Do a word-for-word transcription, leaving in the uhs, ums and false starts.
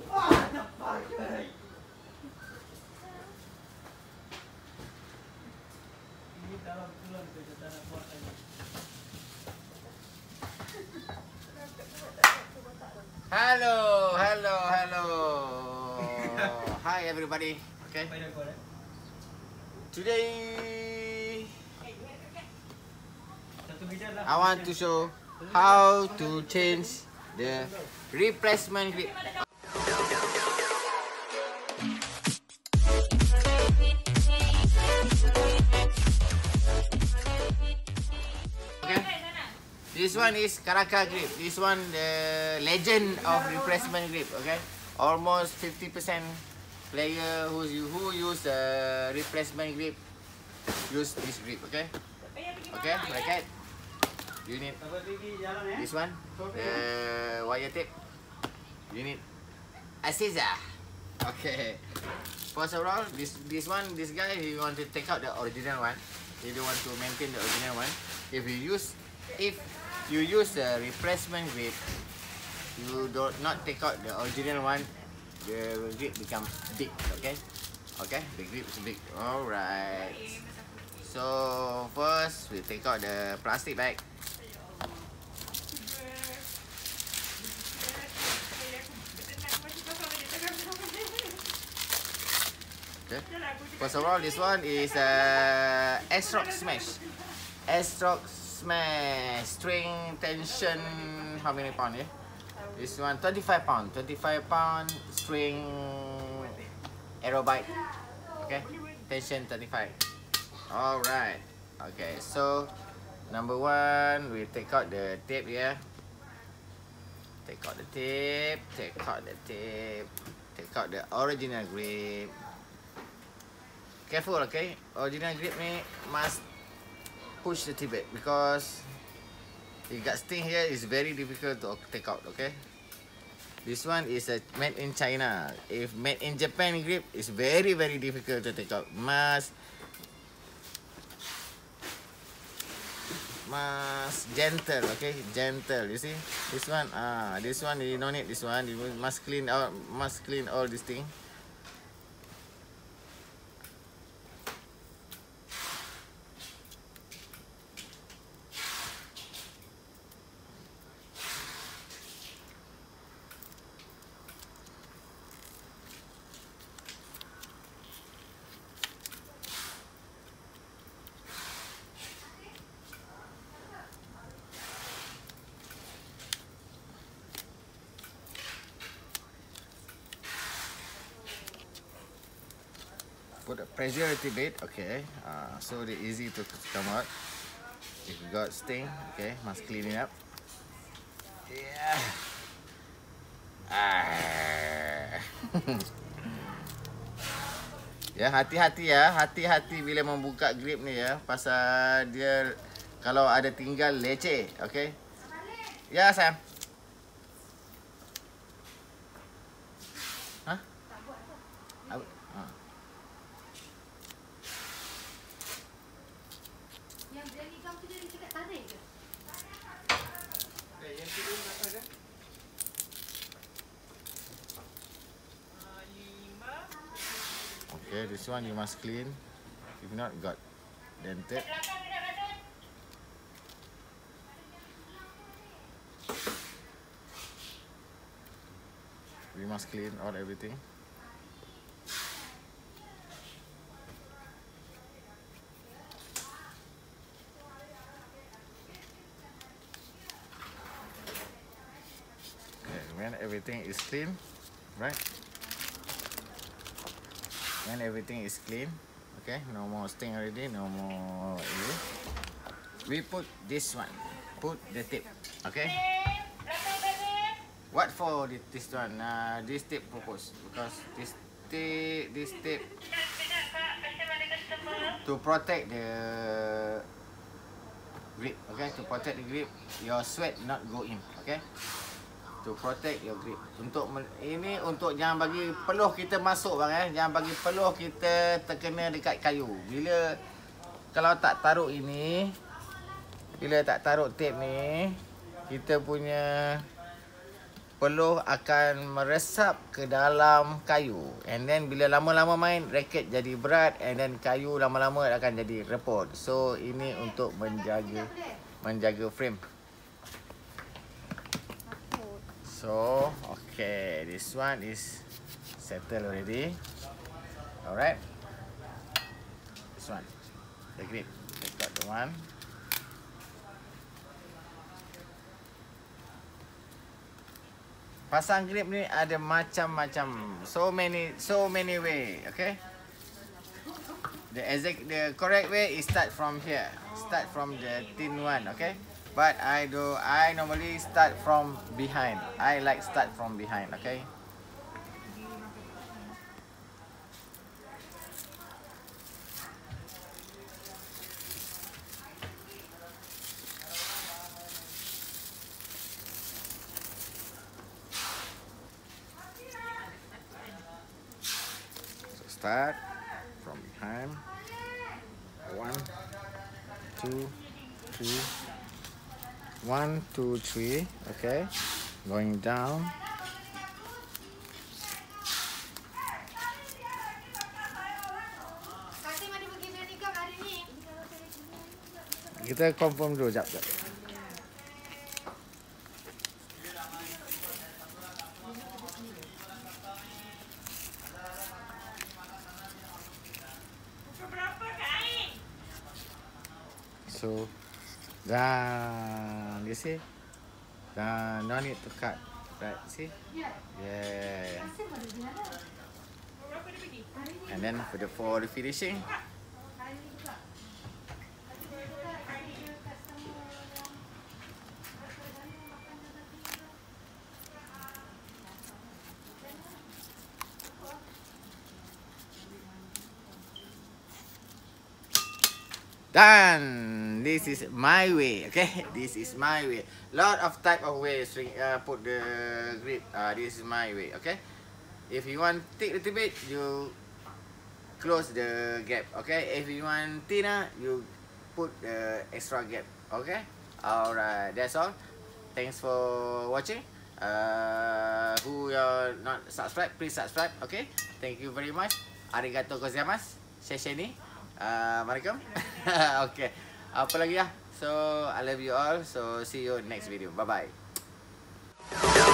Hello, hello, hello. Hi everybody. Okay. Today I want to show how to change the replacement grip. This one is Karaka grip. This one the legend of replacement grip. Okay, almost fifty percent player who who use the uh, replacement grip use this grip. Okay, okay, like that. You need this one, the wire tape. You need a scissor. Okay. First of all, this this one, this guy he want to take out the original one. He don't want to maintain the original one. If you use if you use the replacement grip, you do not take out the original one, the grip becomes big, okay? Okay, the grip is big, alright. So, first, we take out the plastic bag. Okay. First of all, this one is uh, Astrox Smash. Astrox Smash string tension, how many pound? Yeah, this one twenty-five pound, twenty-five pound string aero bite. Okay, tension thirty-five. All right. Okay, so number one, we take out the tape. Yeah, take out the tape. Take out the tape. Take out the original grip. Careful, okay? Original grip ni must push the tip because it got sting here. It's very difficult to take out. Okay, this one is a made in China. If made in Japan grip, it's very very difficult to take out. Must must gentle. Okay, gentle. You see this one. Ah, this one you don't need. This one you must clean out. Must clean all this thing. Put the pressure a little bit, okay, uh, so it's easy to come out. If you got stain, okay, must clean it up. Yeah. Ah. Ya, hati-hati ya, hati-hati bila membuka grip ni ya, pasal dia kalau ada tinggal leceh, okay? Ya, Sam. Hah? Ah. Okay, this one you must clean. If not, got dented. We must clean all everything. When everything is clean, right? When everything is clean, okay, no more sting already, no more already. We put this one, put the tip, okay? What for this one? Uh, this tip purpose because this tip, this tip to protect the grip, okay? To protect the grip, your sweat not go in, okay? To protect your grip. Untuk ini untuk jangan bagi peluh kita masuk bang eh. Jangan bagi peluh kita terkena dekat kayu. Bila kalau tak taruh ini, bila tak taruh tape ni, kita punya peluh akan meresap ke dalam kayu. And then bila lama-lama main, raket jadi berat and then kayu lama-lama akan jadi repot. So ini untuk menjaga menjaga frame. So okay, this one is settled already. Alright, this one, the grip. Let's got the one. Pasang grip ni ada macam-macam, so many so many way, okay? The exact the correct way is start from here. Start from the thin one, okay? But I do I normally start from behind. I like start from behind, okay? Start from behind. One, two, three. One, two, three. Okay. Going down. Kita confirm dulu jap jap. So, done. You see? Done. No need to cut. Right? See? Yeah. Yeah. And then for the for the finishing. Done. This is my way, okay? This is my way. Lot of type of ways to uh, put the grip. Uh, this is my way, okay? If you want thick little bit, you close the gap, okay? If you want thinner, you put the extra gap, okay? Alright, that's all. Thanks for watching. Uh, who are not subscribed, please subscribe, okay? Thank you very much. Arigatou gozaimasu. Shesheni. Uh, Assalamualaikum. Okay, apa lagi ya? So I love you all. So see you next video. Bye bye.